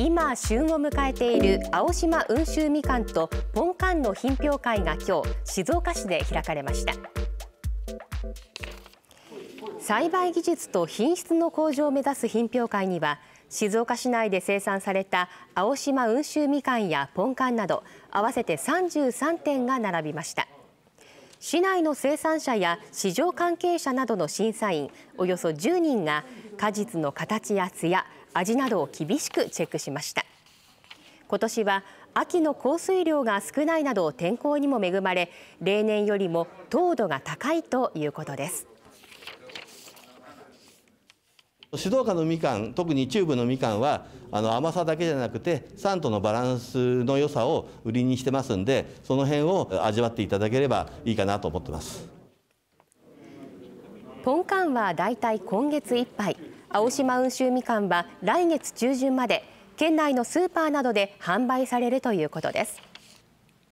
今旬を迎えている青島温州みかんとポンカンの品評会が今日静岡市で開かれました。栽培技術と品質の向上を目指す品評会には、静岡市内で生産された青島温州みかんやポンカンなど合わせて33点が並びました。市内の生産者や市場関係者などの審査員およそ10人が果実の形やツヤ、味などを厳しくチェックしました。今年は秋の降水量が少ないなど天候にも恵まれ、例年よりも糖度が高いということです。静岡のみかん、特に中部のみかんは甘さだけじゃなくて酸とのバランスの良さを売りにしてますんで、その辺を味わっていただければいいかなと思ってます。ポンカンはだいたい今月いっぱい、青島温州みかんは来月中旬まで県内のスーパーなどで販売されるということです。